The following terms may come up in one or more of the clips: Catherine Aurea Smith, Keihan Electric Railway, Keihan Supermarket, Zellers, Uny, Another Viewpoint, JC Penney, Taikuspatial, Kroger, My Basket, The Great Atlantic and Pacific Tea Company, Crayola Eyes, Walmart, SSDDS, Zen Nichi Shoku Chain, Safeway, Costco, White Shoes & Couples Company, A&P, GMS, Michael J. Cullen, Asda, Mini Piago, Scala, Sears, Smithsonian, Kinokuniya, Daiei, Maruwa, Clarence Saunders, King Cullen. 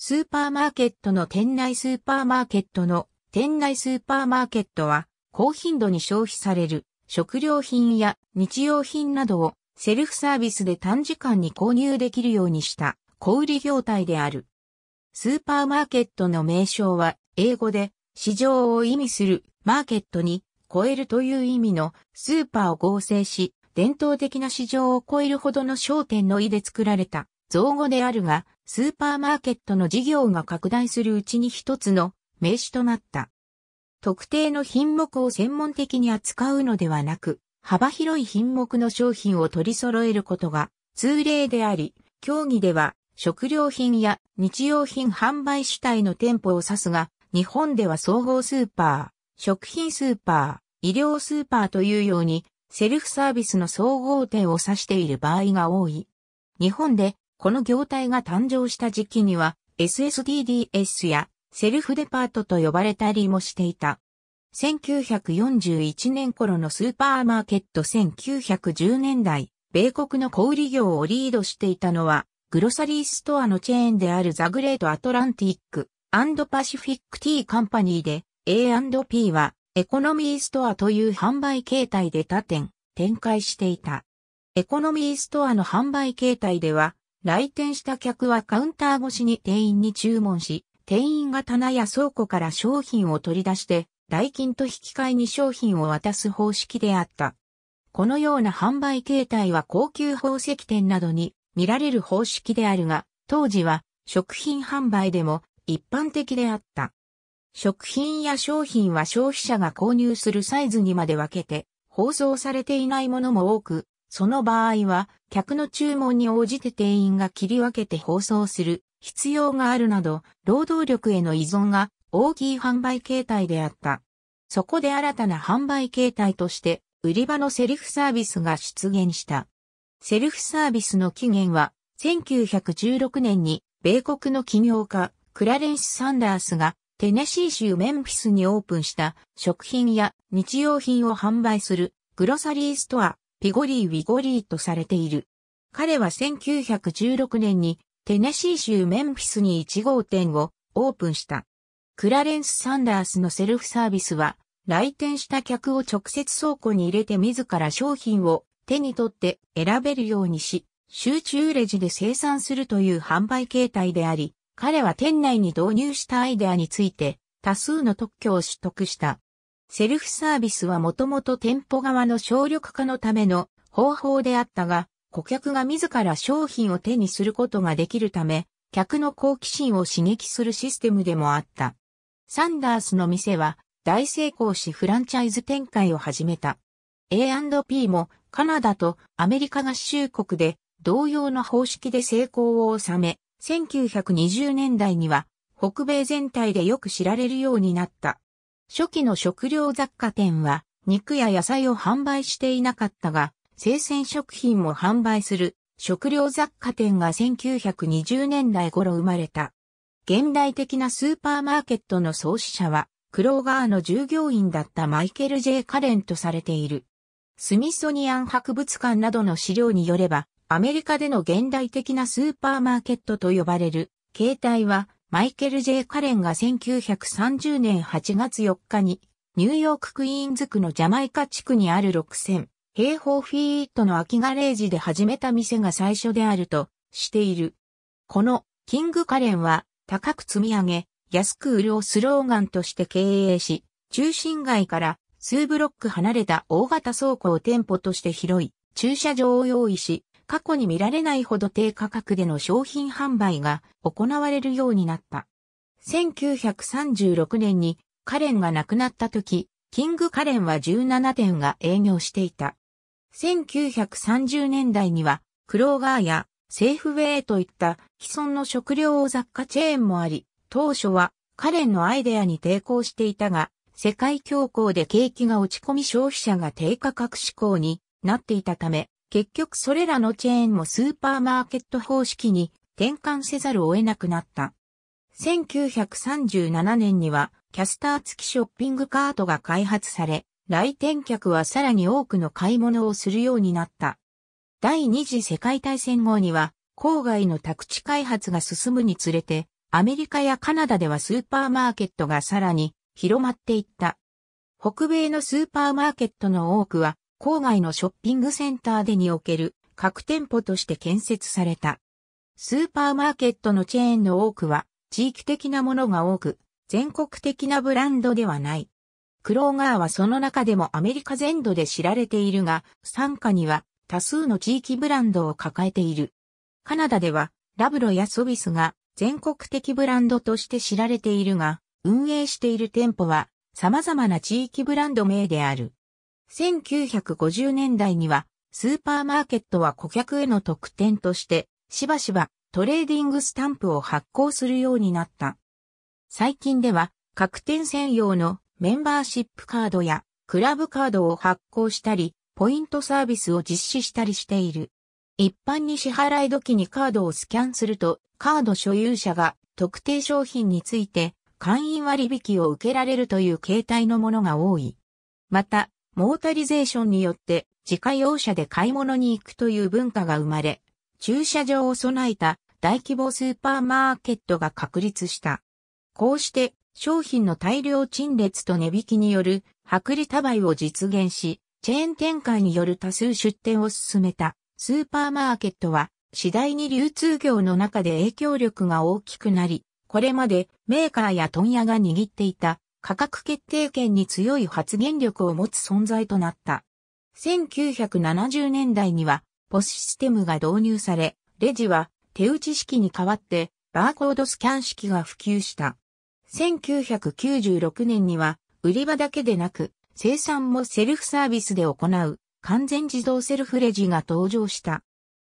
スーパーマーケットの店内スーパーマーケットの店内スーパーマーケットは高頻度に消費される食料品や日用品などをセルフサービスで短時間に購入できるようにした小売業態である。スーパーマーケットの名称は英語で市場を意味するマーケットに超えるという意味のスーパーを合成し伝統的な市場を超えるほどの商店の意で作られた造語であるが、スーパーマーケットの事業が拡大するうちに一つの名詞となった。特定の品目を専門的に扱うのではなく、幅広い品目の商品を取り揃えることが通例であり、競技では食料品や日用品販売主体の店舗を指すが、日本では総合スーパー、食品スーパー、医療スーパーというように、セルフサービスの総合店を指している場合が多い。日本で、この業態が誕生した時期には SSDDS やセルフデパートと呼ばれたりもしていた。1941年頃のスーパーマーケット1910年代、米国の小売業をリードしていたのは、グロサリーストアのチェーンであるザ・グレート・アトランティック&パシフィック・ティー・カンパニーで、A&P はエコノミーストアという販売形態で他店、展開していた。エコノミーストアの販売形態では、来店した客はカウンター越しに店員に注文し、店員が棚や倉庫から商品を取り出して、代金と引き換えに商品を渡す方式であった。このような販売形態は高級宝石店などに見られる方式であるが、当時は食品販売でも一般的であった。食品や商品は消費者が購入するサイズにまで分けて、包装されていないものも多く、その場合は、客の注文に応じて店員が切り分けて包装する必要があるなど、労働力への依存が大きい販売形態であった。そこで新たな販売形態として、売り場のセルフサービスが出現した。セルフサービスの起源は、1916年に、米国の起業家、クラレンス・サンダースが、テネシー州メンフィスにオープンした、食品や日用品を販売する、グロサリーストア。Piggly Wigglyとされている。彼は1916年にテネシー州メンフィスに1号店をオープンした。クラレンス・サンダースのセルフサービスは来店した客を直接倉庫に入れて自ら商品を手に取って選べるようにし、集中レジで生産するという販売形態であり、彼は店内に導入したアイデアについて多数の特許を取得した。セルフサービスはもともと店舗側の省力化のための方法であったが、顧客が自ら商品を手にすることができるため、客の好奇心を刺激するシステムでもあった。サンダースの店は大成功しフランチャイズ展開を始めた。A&P もカナダとアメリカ合衆国で同様の方式で成功を収め、1920年代には北米全体でよく知られるようになった。初期の食料雑貨店は肉や野菜を販売していなかったが、生鮮食品も販売する食料雑貨店が1920年代頃生まれた。現代的なスーパーマーケットの創始者は、クローガーの従業員だったマイケル・J・カレンとされている。スミソニアン博物館などの資料によれば、アメリカでの現代的なスーパーマーケットと呼ばれる形態は、マイケル・J・カレンが1930年8月4日にニューヨーク・クイーンズ区のジャマイカ地区にある6000平方フィートの空きガレージで始めた店が最初であるとしている。このキング・カレンは高く積み上げ安く売るをスローガンとして経営し、中心街から数ブロック離れた大型倉庫を店舗として広い駐車場を用意し、過去に見られないほど低価格での商品販売が行われるようになった。1936年にカレンが亡くなった時、キングカレンは17店が営業していた。1930年代にはクローガーやセーフウェイといった既存の食料雑貨チェーンもあり、当初はカレンのアイデアに抵抗していたが、世界恐慌で景気が落ち込み消費者が低価格志向になっていたため、結局それらのチェーンもスーパーマーケット方式に転換せざるを得なくなった。1937年にはキャスター付きショッピングカートが開発され、来店客はさらに多くの買い物をするようになった。第二次世界大戦後には郊外の宅地開発が進むにつれてアメリカやカナダではスーパーマーケットがさらに広まっていった。北米のスーパーマーケットの多くは郊外のショッピングセンターでにおける各店舗として建設された。スーパーマーケットのチェーンの多くは地域的なものが多く、全国的なブランドではない。クローガーはその中でもアメリカ全土で知られているが、傘下には多数の地域ブランドを抱えている。カナダではラブロやソビスが全国的ブランドとして知られているが、運営している店舗は様々な地域ブランド名である。1950年代にはスーパーマーケットは顧客への特典としてしばしばトレーディングスタンプを発行するようになった。最近では各店専用のメンバーシップカードやクラブカードを発行したり、ポイントサービスを実施したりしている。一般に支払い時にカードをスキャンすると、カード所有者が特定商品について会員割引を受けられるという形態のものが多い。また、モータリゼーションによって自家用車で買い物に行くという文化が生まれ、駐車場を備えた大規模スーパーマーケットが確立した。こうして商品の大量陳列と値引きによる薄利多売を実現し、チェーン展開による多数出店を進めたスーパーマーケットは次第に流通業の中で影響力が大きくなり、これまでメーカーや問屋が握っていた価格決定権に強い発言力を持つ存在となった。1970年代にはPOSシステムが導入され、レジは手打ち式に代わってバーコードスキャン式が普及した。1996年には売り場だけでなく生産もセルフサービスで行う完全自動セルフレジが登場した。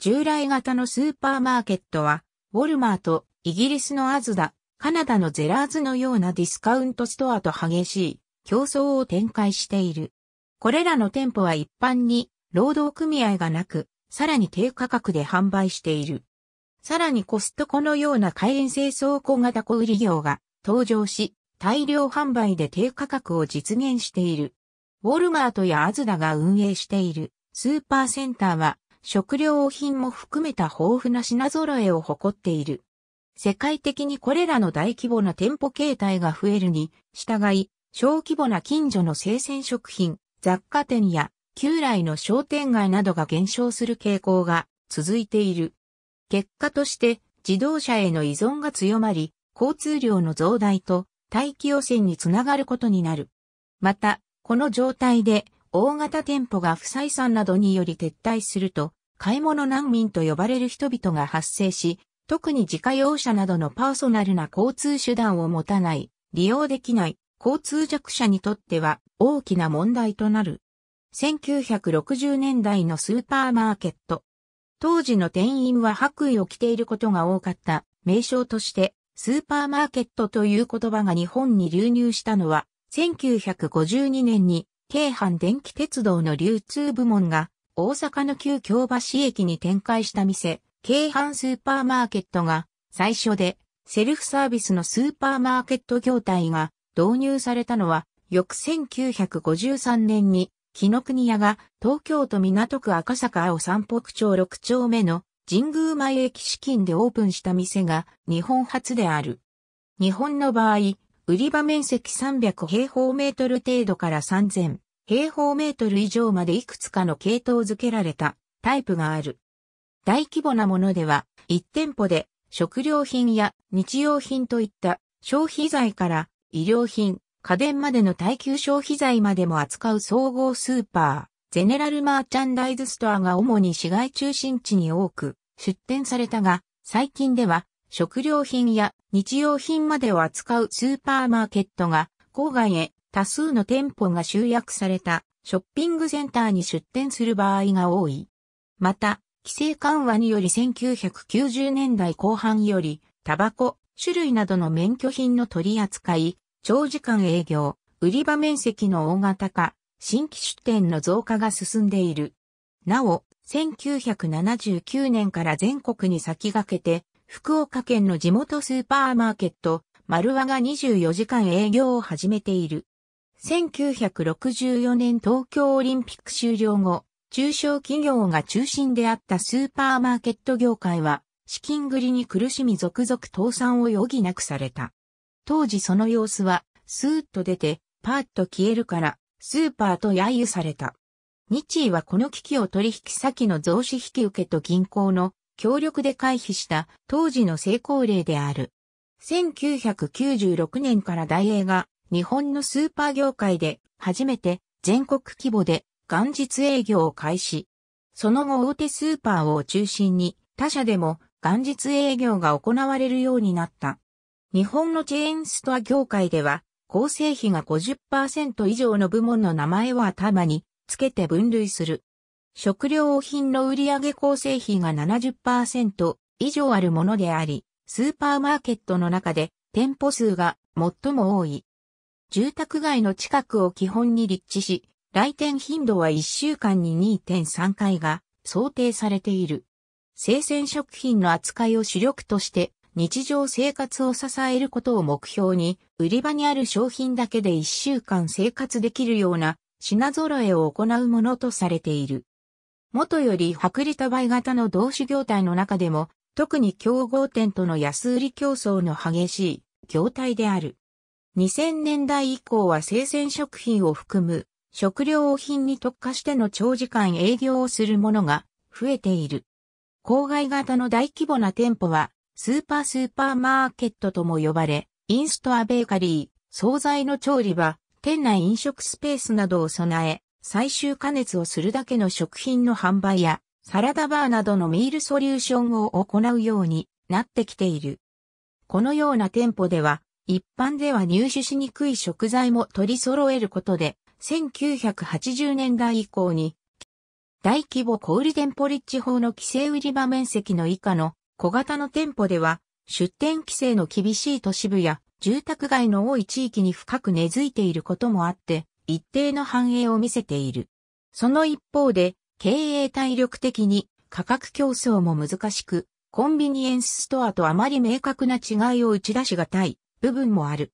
従来型のスーパーマーケットはウォルマート、イギリスのアズダ、カナダのゼラーズのようなディスカウントストアと激しい競争を展開している。これらの店舗は一般に労働組合がなく、さらに低価格で販売している。さらにコストコのような会員制倉庫型小売業が登場し、大量販売で低価格を実現している。ウォルマートやアズダが運営しているスーパーセンターは食料品も含めた豊富な品揃えを誇っている。世界的にこれらの大規模な店舗形態が増えるに従い、小規模な近所の生鮮食品、雑貨店や旧来の商店街などが減少する傾向が続いている。結果として自動車への依存が強まり、交通量の増大と大気汚染につながることになる。また、この状態で大型店舗が不採算などにより撤退すると、買い物難民と呼ばれる人々が発生し、特に自家用車などのパーソナルな交通手段を持たない、利用できない交通弱者にとっては大きな問題となる。1960年代のスーパーマーケット。当時の店員は白衣を着ていることが多かった名称として、スーパーマーケットという言葉が日本に流入したのは、1952年に京阪電気鉄道の流通部門が大阪の旧京橋駅に展開した店、京阪スーパーマーケットが最初で、セルフサービスのスーパーマーケット業態が導入されたのは、翌1953年に紀伊國屋が東京都港区赤坂青山北町6丁目の神宮前駅資金でオープンした店が日本初である。日本の場合、売り場面積300平方メートル程度から3000平方メートル以上までいくつかの系統付けられたタイプがある。大規模なものでは、1店舗で食料品や日用品といった消費財から衣料品、家電までの耐久消費財までも扱う総合スーパー、ゼネラルマーチャンダイズストアが主に市街中心地に多く出店されたが、最近では食料品や日用品までを扱うスーパーマーケットが郊外へ多数の店舗が集約されたショッピングセンターに出店する場合が多い。また、規制緩和により1990年代後半より、タバコ、種類などの免許品の取り扱い、長時間営業、売り場面積の大型化、新規出店の増加が進んでいる。なお、1979年から全国に先駆けて、福岡県の地元スーパーマーケット、丸和が24時間営業を始めている。1964年東京オリンピック終了後、中小企業が中心であったスーパーマーケット業界は、資金繰りに苦しみ続々倒産を余儀なくされた。当時その様子は、スーッと出て、パーッと消えるから、スーパーと揶揄された。日医はこの危機を取引先の増資引受と銀行の協力で回避した当時の成功例である。1996年からダイエーが日本のスーパー業界で初めて全国規模で元日営業を開始。その後大手スーパーを中心に他社でも元日営業が行われるようになった。日本のチェーンストア業界では構成比が 50% 以上の部門の名前を頭につけて分類する。食料品の売上構成比が 70% 以上あるものであり、スーパーマーケットの中で店舗数が最も多い。住宅街の近くを基本に立地し、来店頻度は1週間に 2.3 回が想定されている。生鮮食品の扱いを主力として日常生活を支えることを目標に、売り場にある商品だけで1週間生活できるような品揃えを行うものとされている。もとより薄利多売型の同種業態の中でも、特に競合店との安売り競争の激しい業態である。2000年代以降は生鮮食品を含む食料品に特化しての長時間営業をするものが増えている。郊外型の大規模な店舗はスーパーマーケットとも呼ばれ、インストアベーカリー、惣菜の調理場、店内飲食スペースなどを備え、最終加熱をするだけの食品の販売や、サラダバーなどのミールソリューションを行うようになってきている。このような店舗では、一般では入手しにくい食材も取り揃えることで、1980年代以降に、大規模小売店舗立地法の規制売り場面積の以下の小型の店舗では、出店規制の厳しい都市部や住宅街の多い地域に深く根付いていることもあって、一定の繁栄を見せている。その一方で、経営体力的に価格競争も難しく、コンビニエンスストアとあまり明確な違いを打ち出しがたい部分もある。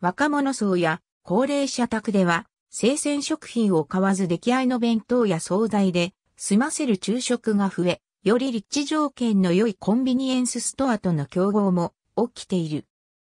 若者層や高齢者宅では、生鮮食品を買わず出来合いの弁当や惣菜で済ませる昼食が増え、より立地条件の良いコンビニエンスストアとの競合も起きている。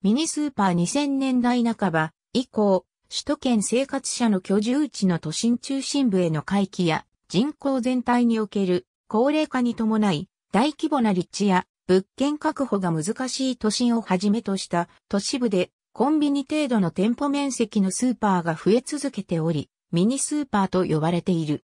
ミニスーパー2000年代半ば以降、首都圏生活者の居住地の都心中心部への回帰や、人口全体における高齢化に伴い大規模な立地や物件確保が難しい都心をはじめとした都市部でコンビニ程度の店舗面積のスーパーが増え続けており、ミニスーパーと呼ばれている。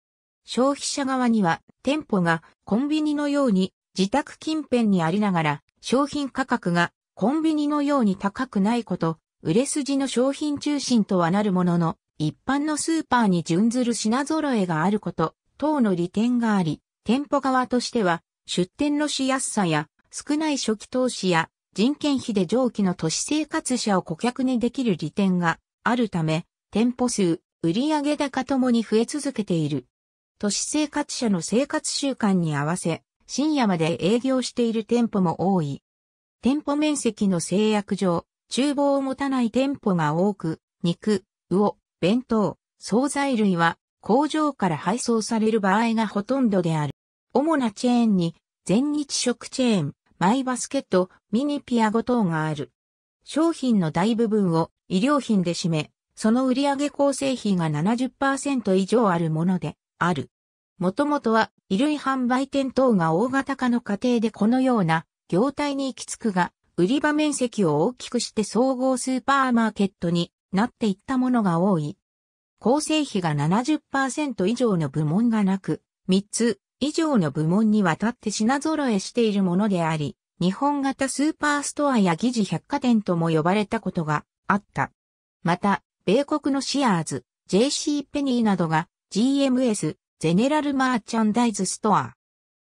消費者側には店舗がコンビニのように自宅近辺にありながら商品価格がコンビニのように高くないこと、売れ筋の商品中心とはなるものの一般のスーパーに準ずる品揃えがあること、等の利点があり、店舗側としては、出店のしやすさや、少ない初期投資や、人件費で上記の都市生活者を顧客にできる利点があるため、店舗数、売上高ともに増え続けている。都市生活者の生活習慣に合わせ、深夜まで営業している店舗も多い。店舗面積の制約上、厨房を持たない店舗が多く、肉、魚、弁当、惣菜類は、工場から配送される場合がほとんどである。主なチェーンに、全日食チェーン、マイバスケット、ミニピアゴ等がある。商品の大部分を衣料品で占め、その売上構成比が 70% 以上あるものである。もともとは衣類販売店等が大型化の過程でこのような業態に行き着くが、売り場面積を大きくして総合スーパーマーケットになっていったものが多い。構成比が 70% 以上の部門がなく、3つ以上の部門にわたって品揃えしているものであり、日本型スーパーストアや疑似百貨店とも呼ばれたことがあった。また、米国のシアーズ、JC ペニーなどが GMS、ゼネラルマーチャンダイズストア。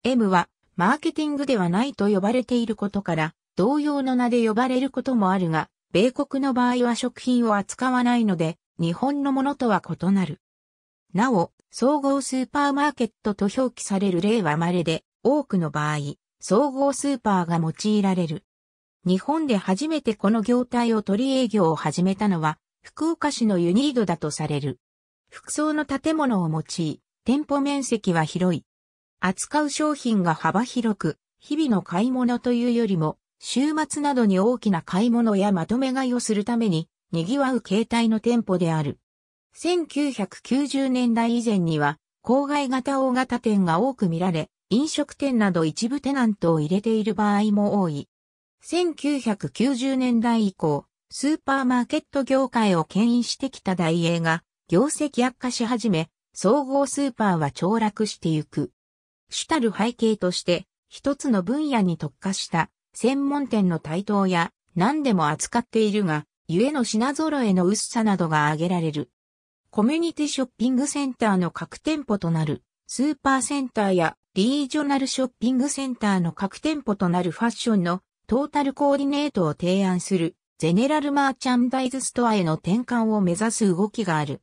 M はマーケティングではないと呼ばれていることから、同様の名で呼ばれることもあるが、米国の場合は食品を扱わないので、日本のものとは異なる。なお、総合スーパーマーケットと表記される例は稀で、多くの場合、総合スーパーが用いられる。日本で初めてこの業態を取り営業を始めたのは、福岡市のユニードだとされる。複層の建物を用い、店舗面積は広い。扱う商品が幅広く、日々の買い物というよりも、週末などに大きな買い物やまとめ買いをするために、賑わう形態の店舗である。1990年代以前には、郊外型大型店が多く見られ、飲食店など一部テナントを入れている場合も多い。1990年代以降、スーパーマーケット業界を牽引してきたダイエーが、業績悪化し始め、総合スーパーは凋落してゆく。主たる背景として、一つの分野に特化した、専門店の台頭や、何でも扱っているが、ゆえの品揃えの薄さなどが挙げられる。コミュニティショッピングセンターの各店舗となる、スーパーセンターや、リージョナルショッピングセンターの各店舗となるファッションのトータルコーディネートを提案するゼネラルマーチャンダイズストアへの転換を目指す動きがある。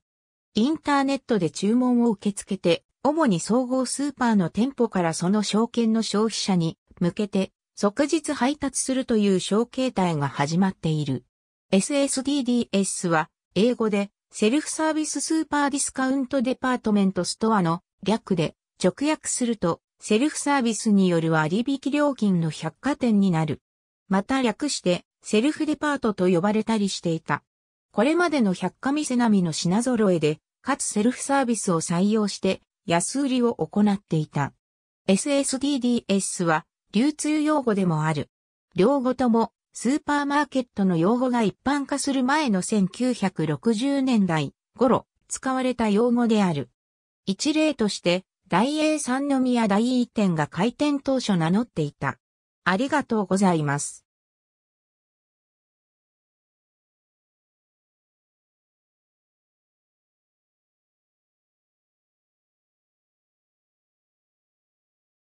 インターネットで注文を受け付けて、主に総合スーパーの店舗からその商圏の消費者に向けて即日配達するという商形態が始まっている。SSDDS は英語でセルフサービススーパーディスカウントデパートメントストアの略で、直訳すると、セルフサービスによる割引料金の百貨店になる。また略して、セルフデパートと呼ばれたりしていた。これまでの百貨店並みの品揃えで、かつセルフサービスを採用して、安売りを行っていた。SSDDS は、流通用語でもある。両語とも、スーパーマーケットの用語が一般化する前の1960年代頃、使われた用語である。一例として、大英三宮第一店が開店当初名乗っていた。ありがとうございます。